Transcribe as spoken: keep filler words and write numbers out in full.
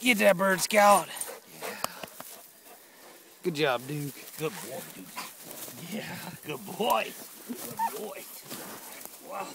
Get that bird, Scout. Yeah. Good job, Duke. Good boy, Duke. Yeah, good boy. Good boy. Wow.